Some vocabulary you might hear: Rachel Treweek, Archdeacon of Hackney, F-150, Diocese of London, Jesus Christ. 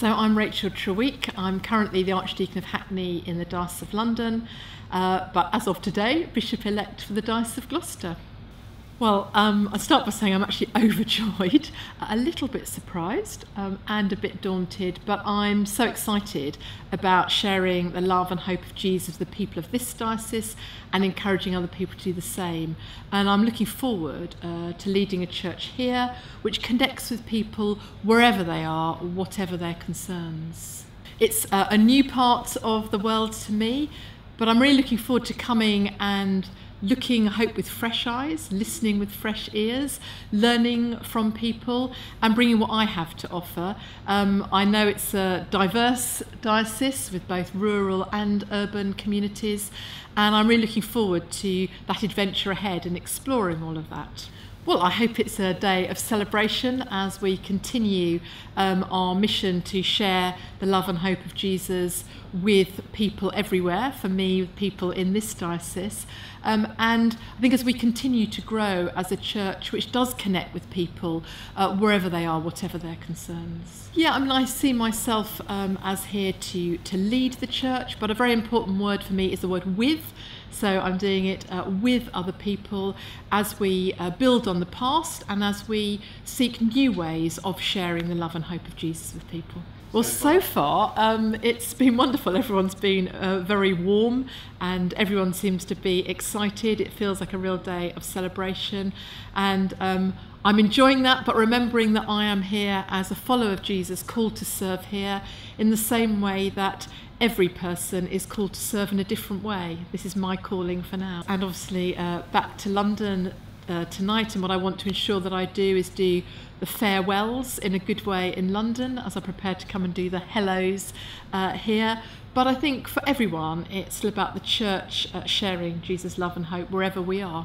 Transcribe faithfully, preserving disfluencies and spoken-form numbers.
So I'm Rachel Treweek. I'm currently the Archdeacon of Hackney in the Diocese of London, uh, but as of today, Bishop-elect for the Diocese of Gloucester. Well, um, I'll start by saying I'm actually overjoyed, a little bit surprised um, and a bit daunted, but I'm so excited about sharing the love and hope of Jesus with the people of this diocese and encouraging other people to do the same. And I'm looking forward uh, to leading a church here which connects with people wherever they are, whatever their concerns. It's uh, a new part of the world to me, but I'm really looking forward to coming and looking, I hope, with fresh eyes, listening with fresh ears, learning from people and bringing what I have to offer. Um, I know it's a diverse diocese with both rural and urban communities, and I'm really looking forward to that adventure ahead and exploring all of that. Well, I hope it's a day of celebration as we continue um, our mission to share the love and hope of Jesus with people everywhere, for me, with people in this diocese. Um, and I think as we continue to grow as a church which does connect with people uh, wherever they are, whatever their concerns. Yeah, I mean, I see myself um, as here to, to lead the church, but a very important word for me is the word with. So I'm doing it uh, with other people as we uh, build on the past and as we seek new ways of sharing the love and hope of Jesus with people. Well, so far, um, it's been wonderful. Everyone's been uh, very warm and everyone seems to be excited. It feels like a real day of celebration, and um, I'm enjoying that, but remembering that I am here as a follower of Jesus, called to serve here in the same way that every person is called to serve in a different way. This is my calling for now. And obviously uh, back to London uh, tonight, and what I want to ensure that I do is do the farewells in a good way in London as I prepare to come and do the hellos uh, here. But I think for everyone, it's all about the church uh, sharing Jesus' love and hope wherever we are.